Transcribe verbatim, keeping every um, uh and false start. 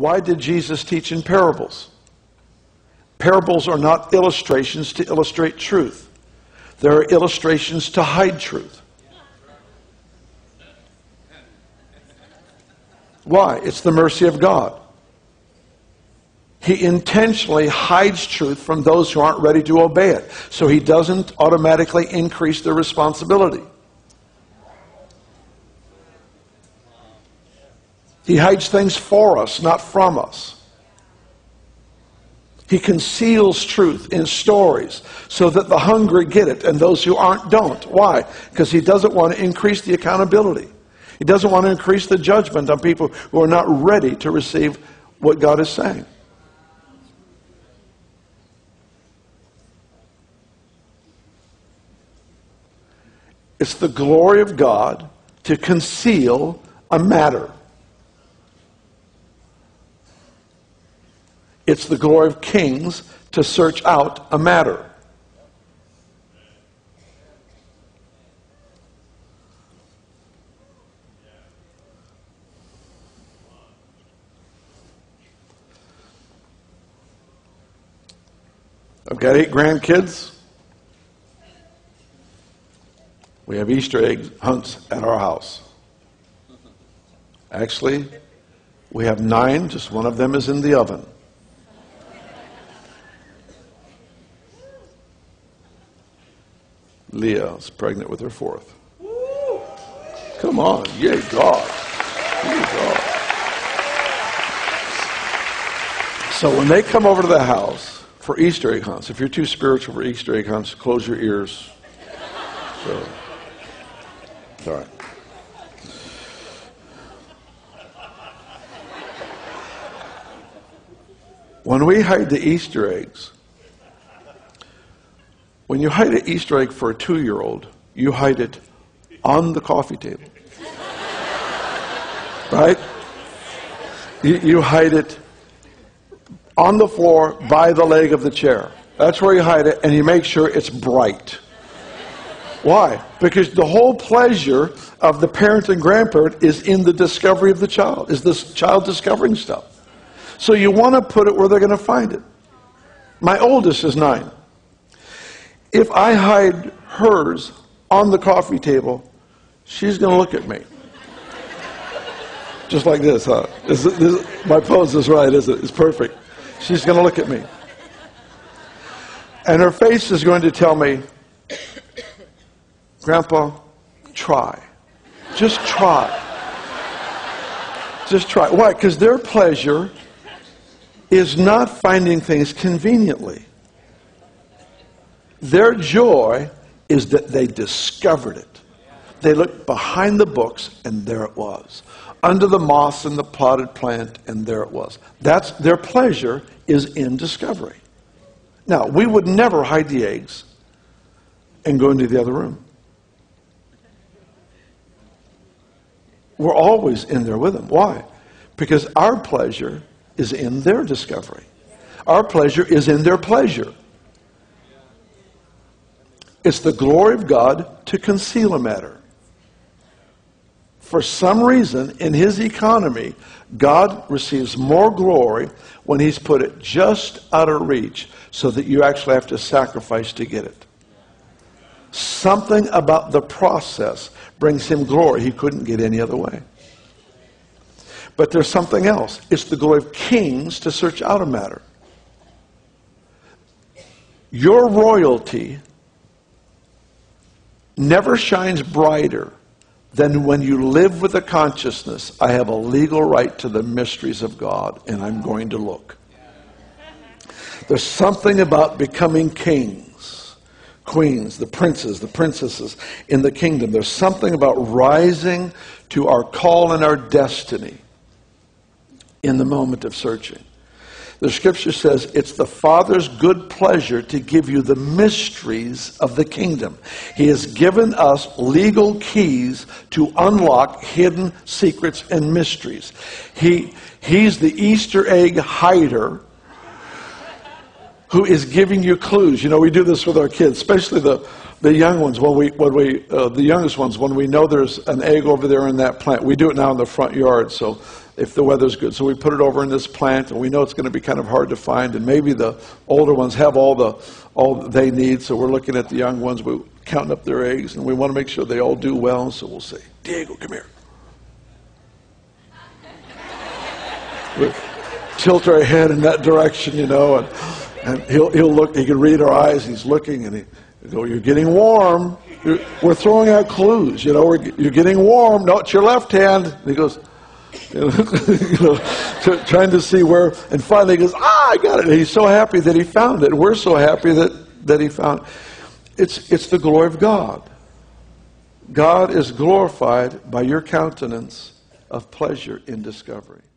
Why did Jesus teach in parables? Parables are not illustrations to illustrate truth. There are illustrations to hide truth. Why? It's the mercy of God. He intentionally hides truth from those who aren't ready to obey it, so he doesn't automatically increase their responsibility. He hides things for us, not from us. He conceals truth in stories so that the hungry get it and those who aren't don't. Why? Because he doesn't want to increase the accountability. He doesn't want to increase the judgment on people who are not ready to receive what God is saying. It's the glory of God to conceal a matter. It's the glory of kings to search out a matter. I've got eight grandkids. We have Easter egg hunts at our house. Actually, we have nine, just one of them is in the oven. Leah is pregnant with her fourth. Woo! Come on, yay God. Yay God. So when they come over to the house for Easter egg hunts, if you're too spiritual for Easter egg hunts, close your ears. So, it's all right. When we hide the Easter eggs, when you hide an Easter egg for a two-year-old, you hide it on the coffee table. Right? You, you hide it on the floor by the leg of the chair. That's where you hide it, and you make sure it's bright. Why? Because the whole pleasure of the parent and grandparent is in the discovery of the child, is this child discovering stuff. So you want to put it where they're going to find it. My oldest is nine. If I hide hers on the coffee table, she's going to look at me. Just like this, huh? This, this, my pose is right, isn't it? It's perfect. She's going to look at me. And her face is going to tell me, Grandpa, try. Just try. Just try. Why? Because their pleasure is not finding things conveniently. Their joy is that they discovered it. They looked behind the books, and there it was. Under the moss and the potted plant, and there it was. That's their pleasure is in discovery. Now, we would never hide the eggs and go into the other room. We're always in there with them. Why? Because our pleasure is in their discovery. Our pleasure is in their pleasure. It's the glory of God to conceal a matter. For some reason, in his economy, God receives more glory when he's put it just out of reach so that you actually have to sacrifice to get it. Something about the process brings him glory he couldn't get any other way. But there's something else. It's the glory of kings to search out a matter. Your royalty never shines brighter than when you live with the consciousness, I have a legal right to the mysteries of God, and I'm going to look. There's something about becoming kings, queens, the princes, the princesses in the kingdom. There's something about rising to our call and our destiny in the moment of searching. The scripture says it's the Father's good pleasure to give you the mysteries of the kingdom. He has given us legal keys to unlock hidden secrets and mysteries. He, he's the Easter egg hider who is giving you clues. You know, we do this with our kids, especially the the young ones. When we when we uh, the youngest ones, when we know there's an egg over there in that plant, we do it now in the front yard. So if the weather's good, so we put it over in this plant, and we know it's going to be kind of hard to find. And maybe the older ones have all the all they need. So we're looking at the young ones, we counting up their eggs, and we want to make sure they all do well. So we'll say, Diego, come here. We tilt our head in that direction, you know, and, and he'll, he'll look, he can read our eyes, he's looking, and he, he'll go, you're getting warm. You're, we're throwing out clues, you know, we're, you're getting warm. No, it's your left hand. And he goes, you know, you know, trying to see where, and finally he goes, ah, I got it. And he's so happy that he found it. We're so happy that, that he found it. It's, it's the glory of God. God is glorified by your countenance of pleasure in discovery.